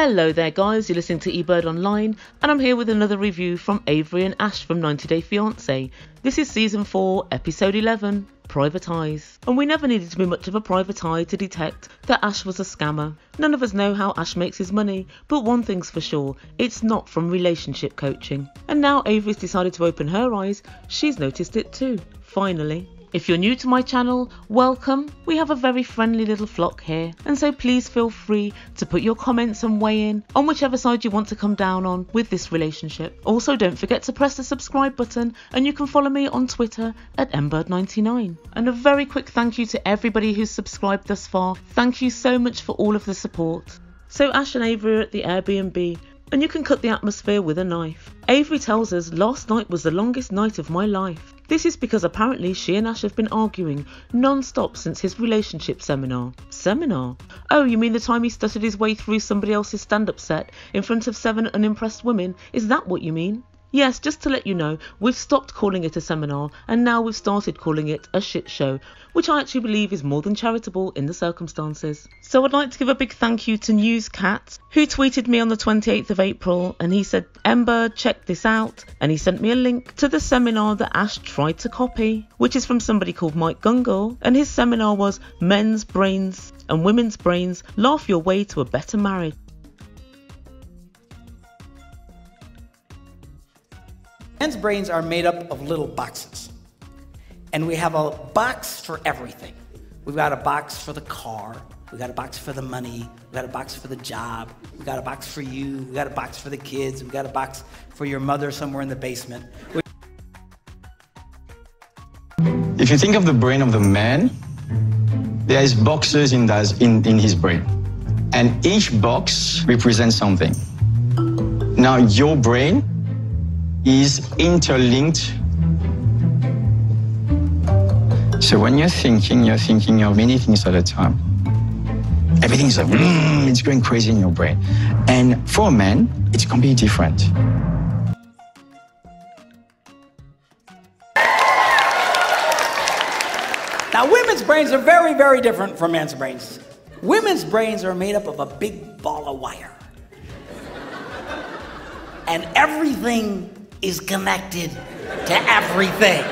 Hello there guys, you're listening to eBird Online and I'm here with another review from Avery and Ash from 90 Day Fiancé. This is Season 4, Episode 11, Private Eyes. And we never needed to be much of a private eye to detect that Ash was a scammer. None of us know how Ash makes his money, but one thing's for sure, it's not from relationship coaching. And now Avery's decided to open her eyes, she's noticed it too, finally. If you're new to my channel, welcome. We have a very friendly little flock here, and so please feel free to put your comments and weigh in on whichever side you want to come down on with this relationship. Also, don't forget to press the subscribe button, and you can follow me on Twitter at mbird99. And a very quick thank you to everybody who's subscribed thus far. Thank you so much for all of the support. So Ash and Avery are at the Airbnb, and you can cut the atmosphere with a knife. Avery tells us last night was the longest night of my life. This is because apparently she and Ash have been arguing non-stop since his relationship seminar. Seminar? Oh, you mean the time he stuttered his way through somebody else's stand-up set in front of 7 unimpressed women? Is that what you mean? Yes, just to let you know, we've stopped calling it a seminar and now we've started calling it a shit show, which I actually believe is more than charitable in the circumstances. So I'd like to give a big thank you to NewsCat, who tweeted me on the 28th of April and he said, "Ember, check this out," and he sent me a link to the seminar that Ash tried to copy, which is from somebody called Mark Gungor, and his seminar was Men's Brains and Women's Brains, Laugh Your Way to a Better Marriage. Men's brains are made up of little boxes, and we have a box for everything. We've got a box for the car, we've got a box for the money, we've got a box for the job, we've got a box for you, we've got a box for the kids, we've got a box for your mother somewhere in the basement. If you think of the brain of the man, there is boxes in his brain, and each box represents something. Now your brain is interlinked. So when you're thinking of many things at a time. Everything's like, it's going crazy in your brain. And for a man, it's completely different. Now, women's brains are very, very different from men's brains. Women's brains are made up of a big ball of wire. And everything is connected to everything.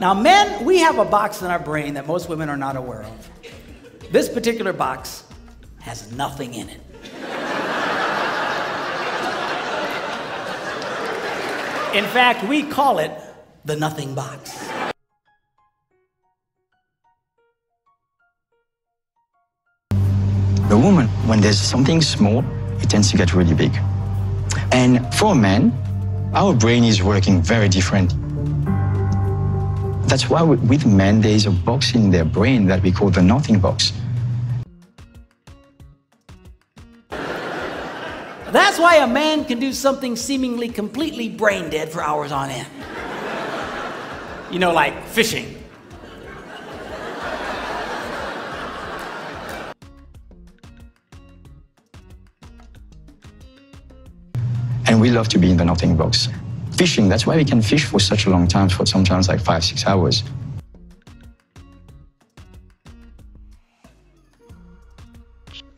Now men, we have a box in our brain that most women are not aware of. This particular box has nothing in it. In fact, we call it the nothing box. The woman, when there's something small, it tends to get really big. And for a man, our brain is working very differently. That's why with men, there is a box in their brain that we call the nothing box. That's why a man can do something seemingly completely brain dead for hours on end. You know, like fishing. And we love to be in the nothing box. Fishing, that's why we can fish for such a long time, for sometimes like 5-6 hours.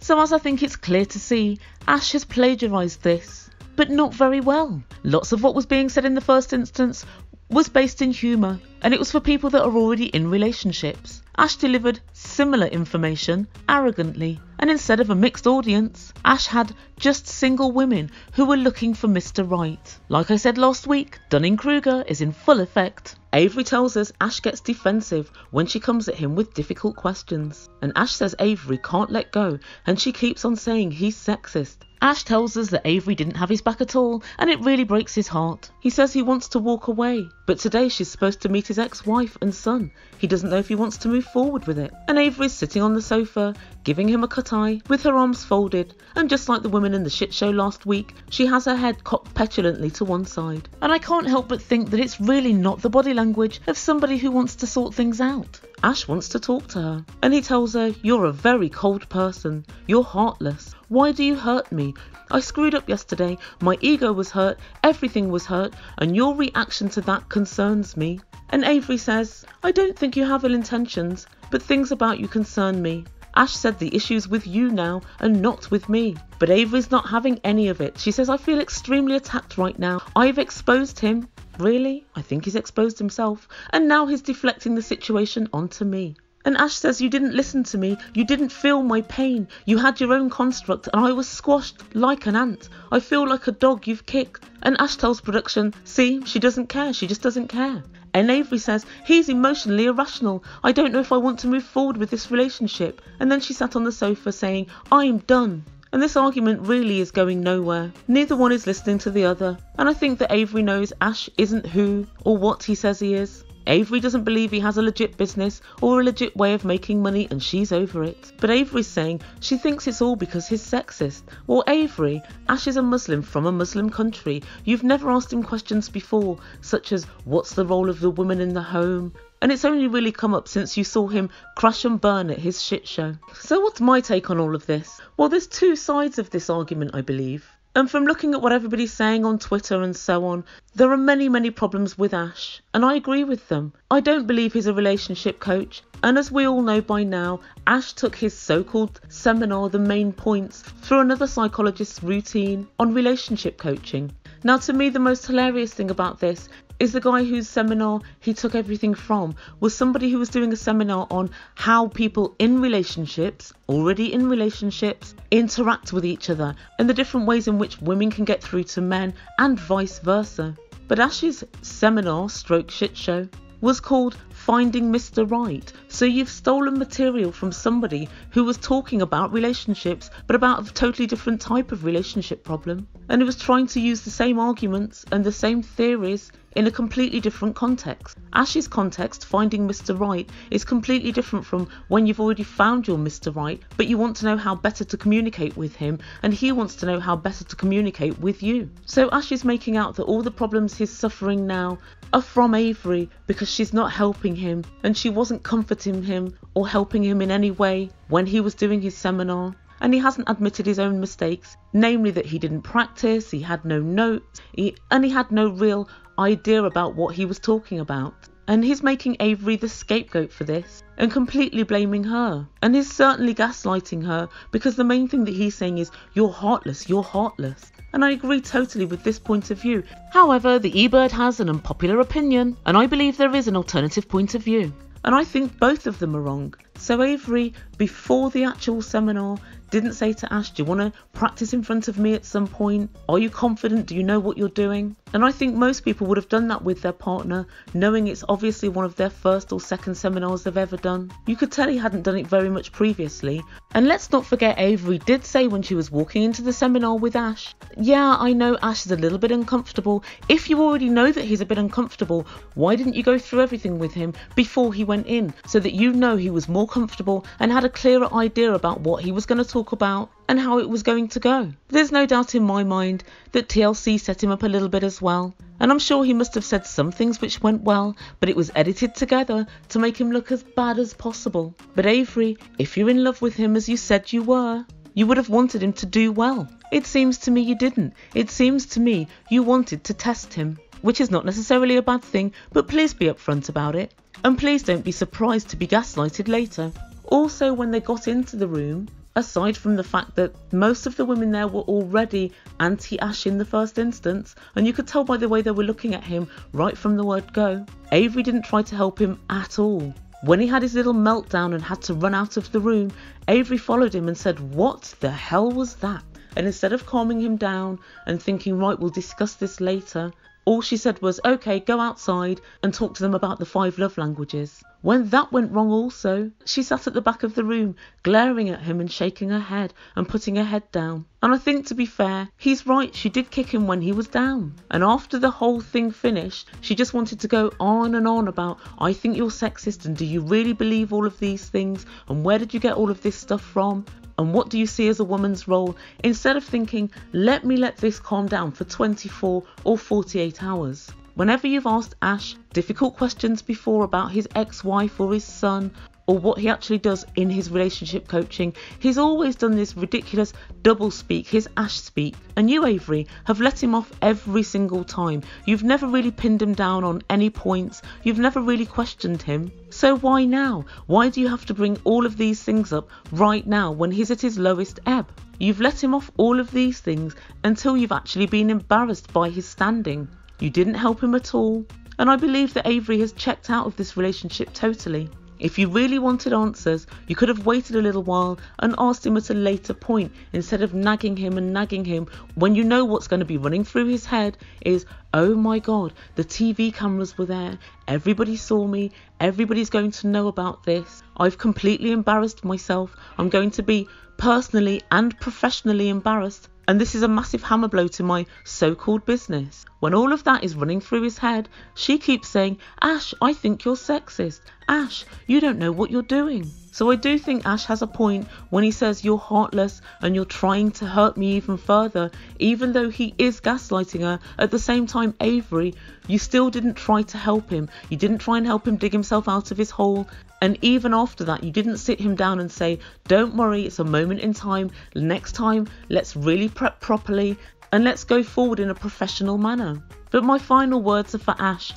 So as I think it's clear to see, Ash has plagiarised this, but not very well. Lots of what was being said in the first instance was based in humour, and it was for people that are already in relationships. Ash delivered similar information arrogantly, and instead of a mixed audience, Ash had just single women who were looking for Mr. Right. Like I said last week, Dunning-Kruger is in full effect. Avery tells us Ash gets defensive when she comes at him with difficult questions, and Ash says Avery can't let go, and she keeps on saying he's sexist. Ash tells us that Avery didn't have his back at all, and it really breaks his heart. He says he wants to walk away, but today she's supposed to meet his ex-wife and son. He doesn't know if he wants to move forward with it. And Avery's sitting on the sofa, giving him a cut eye, with her arms folded, and just like the woman in the shit show last week, she has her head cocked petulantly to one side. And I can't help but think that it's really not the body language of somebody who wants to sort things out. Ash wants to talk to her, and he tells her, "You're a very cold person, you're heartless. Why do you hurt me? I screwed up yesterday, my ego was hurt, everything was hurt, and your reaction to that concerns me." And Avery says, "I don't think you have ill intentions. But things about you concern me. Ash said the issue's with you now and not with me. But Avery's not having any of it. She says, I feel extremely attacked right now. I've exposed him. Really? I think he's exposed himself. And now he's deflecting the situation onto me. And Ash says, you didn't listen to me. You didn't feel my pain. You had your own construct and I was squashed like an ant. I feel like a dog you've kicked. And Ash tells production, see, she doesn't care. She just doesn't care. And Avery says, he's emotionally irrational. I don't know if I want to move forward with this relationship. And then she sat on the sofa saying, I'm done. And this argument really is going nowhere. Neither one is listening to the other. And I think that Avery knows Ash isn't who or what he says he is. Avery doesn't believe he has a legit business or a legit way of making money, and she's over it. But Avery's saying she thinks it's all because he's sexist. Well, Avery, Ash is a Muslim from a Muslim country. You've never asked him questions before, such as what's the role of the woman in the home? And it's only really come up since you saw him crash and burn at his shit show. So what's my take on all of this? Well, there's two sides of this argument, I believe. And from looking at what everybody's saying on Twitter and so on, there are many, many problems with Ash, and I agree with them. I don't believe he's a relationship coach, and as we all know by now, Ash took his so-called seminar, The Main Points, through another psychologist's routine on relationship coaching. Now, to me, the most hilarious thing about this is the guy whose seminar he took everything from was somebody who was doing a seminar on how people in relationships, already in relationships, interact with each other and the different ways in which women can get through to men and vice versa. But Ash's seminar stroke shit show was called Finding Mr. Right. So you've stolen material from somebody who was talking about relationships, but about a totally different type of relationship problem, and who was trying to use the same arguments and the same theories in a completely different context. Ash's context, Finding Mr. Right, is completely different from when you've already found your Mr. Right, but you want to know how better to communicate with him, and he wants to know how better to communicate with you. So Ash is making out that all the problems he's suffering now are from Avery because she's not helping him, and she wasn't comforting him or helping him in any way when he was doing his seminar. And he hasn't admitted his own mistakes, namely that he didn't practice, he had no notes, and he had no real idea about what he was talking about. And he's making Avery the scapegoat for this and completely blaming her. And he's certainly gaslighting her, because the main thing that he's saying is, you're heartless, you're heartless. And I agree totally with this point of view. However, the eBird has an unpopular opinion, and I believe there is an alternative point of view. And I think both of them are wrong. So Avery, before the actual seminar, didn't say to Ash, do you want to practice in front of me at some point? Are you confident? Do you know what you're doing? And I think most people would have done that with their partner, knowing it's obviously one of their first or second seminars they've ever done. You could tell he hadn't done it very much previously. And let's not forget, Avery did say when she was walking into the seminar with Ash, yeah, I know Ash is a little bit uncomfortable. If you already know that he's a bit uncomfortable, why didn't you go through everything with him before he went in, so that you know he was more comfortable and had a clearer idea about what he was going to talk about and how it was going to go? There's no doubt in my mind that TLC set him up a little bit as well, and I'm sure he must have said some things which went well, but it was edited together to make him look as bad as possible. But Avery, if you're in love with him as you said you were, you would have wanted him to do well. It seems to me you didn't. It seems to me you wanted to test him, which is not necessarily a bad thing, but please be upfront about it, and please don't be surprised to be gaslighted later. Also, when they got into the room, aside from the fact that most of the women there were already anti-Ash in the first instance, and you could tell by the way they were looking at him right from the word go, Avery didn't try to help him at all. When he had his little meltdown and had to run out of the room, Avery followed him and said, what the hell was that? And instead of calming him down and thinking, right, we'll discuss this later, all she said was, okay, go outside and talk to them about the 5 love languages. When that went wrong also, she sat at the back of the room, glaring at him and shaking her head and putting her head down. And I think, to be fair, he's right, she did kick him when he was down. And after the whole thing finished, she just wanted to go on and on about, I think you're sexist, and do you really believe all of these things? And where did you get all of this stuff from? And what do you see as a woman's role? Instead of thinking, let me let this calm down for 24 or 48 hours. Whenever you've asked Ash difficult questions before about his ex-wife or his son, or what he actually does in his relationship coaching. He's always done this ridiculous double speak, his Ash speak, and you, Avery, have let him off every single time. You've never really pinned him down on any points. You've never really questioned him. So why now? Why do you have to bring all of these things up right now when he's at his lowest ebb? You've let him off all of these things until you've actually been embarrassed by his standing. You didn't help him at all. And I believe that Avery has checked out of this relationship totally. If you really wanted answers, you could have waited a little while and asked him at a later point, instead of nagging him and nagging him when you know what's going to be running through his head is, oh my God, the TV cameras were there, everybody saw me, everybody's going to know about this, I've completely embarrassed myself, I'm going to be personally and professionally embarrassed. And this is a massive hammer blow to my so-called business. When all of that is running through his head, she keeps saying, Ash, I think you're sexist. Ash, you don't know what you're doing. So I do think Ash has a point when he says you're heartless and you're trying to hurt me even further. Even though he is gaslighting her, at the same time, Avery, you still didn't try to help him. You didn't try and help him dig himself out of his hole. And even after that, you didn't sit him down and say, don't worry, it's a moment in time. Next time, let's really prep properly and let's go forward in a professional manner. But my final words are for Ash.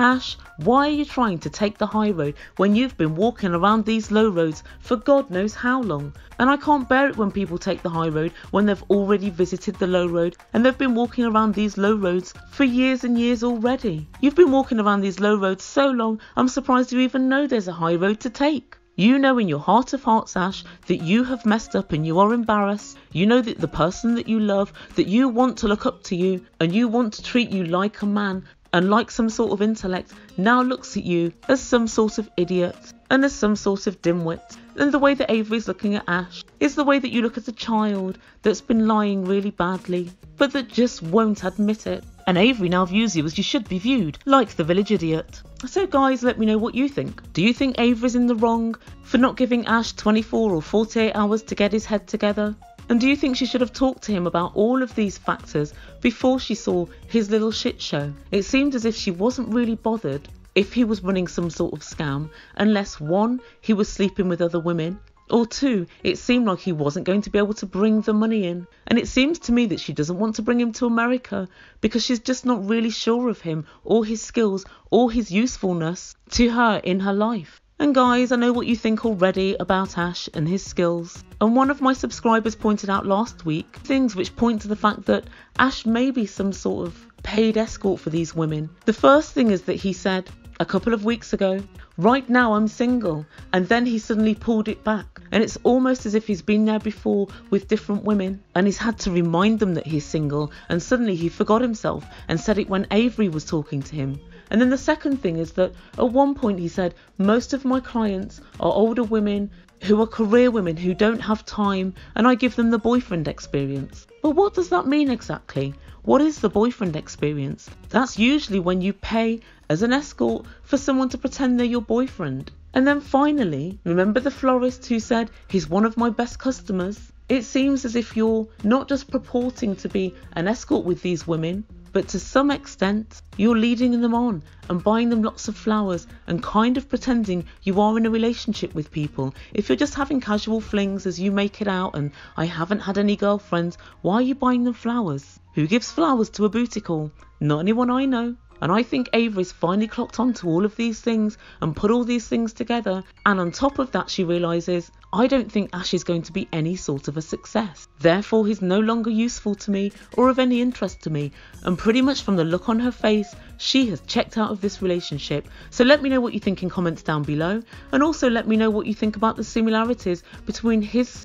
Ash, why are you trying to take the high road when you've been walking around these low roads for God knows how long? And I can't bear it when people take the high road when they've already visited the low road and they've been walking around these low roads for years and years already. You've been walking around these low roads so long, I'm surprised you even know there's a high road to take. You know in your heart of hearts, Ash, that you have messed up and you are embarrassed. You know that the person that you love, that you want to look up to you and you want to treat you like a man and like some sort of intellect, now looks at you as some sort of idiot and as some sort of dimwit. And the way that Avery's looking at Ash is the way that you look at a child that's been lying really badly, but that just won't admit it. And Avery now views you as you should be viewed, like the village idiot. So guys, let me know what you think. Do you think Avery's in the wrong for not giving Ash 24 or 48 hours to get his head together? And do you think she should have talked to him about all of these factors before she saw his little shit show? It seemed as if she wasn't really bothered if he was running some sort of scam, unless one, he was sleeping with other women, or two, it seemed like he wasn't going to be able to bring the money in. And it seems to me that she doesn't want to bring him to America because she's just not really sure of him or his skills or his usefulness to her in her life. And guys, I know what you think already about Ash and his skills. And one of my subscribers pointed out last week things which point to the fact that Ash may be some sort of paid escort for these women. The first thing is that he said a couple of weeks ago, right now I'm single, and then he suddenly pulled it back, and it's almost as if he's been there before with different women and he's had to remind them that he's single, and suddenly he forgot himself and said it when Avery was talking to him. And then the second thing is that at one point he said, most of my clients are older women who are career women who don't have time, and I give them the boyfriend experience. But what does that mean exactly? What is the boyfriend experience? That's usually when you pay as an escort for someone to pretend they're your boyfriend. And then finally, remember the florist who said, he's one of my best customers? It seems as if you're not just purporting to be an escort with these women, but to some extent, you're leading them on and buying them lots of flowers and kind of pretending you are in a relationship with people. If you're just having casual flings as you make it out and I haven't had any girlfriends, why are you buying them flowers? Who gives flowers to a booty call? Not anyone I know. And I think Avery's finally clocked on to all of these things and put all these things together. And on top of that, she realises, I don't think Ash is going to be any sort of a success. Therefore, he's no longer useful to me or of any interest to me. And pretty much from the look on her face, she has checked out of this relationship. So let me know what you think in comments down below. And also let me know what you think about the similarities between his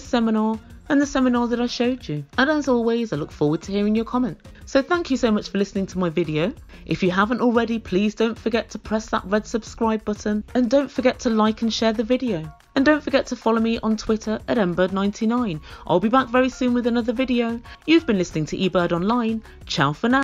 seminar and the seminar that I showed you. And as always, I look forward to hearing your comment. So thank you so much for listening to my video. If you haven't already, please don't forget to press that red subscribe button, and don't forget to like and share the video. And don't forget to follow me on Twitter at eBird99. I'll be back very soon with another video. You've been listening to eBird Online. Ciao for now.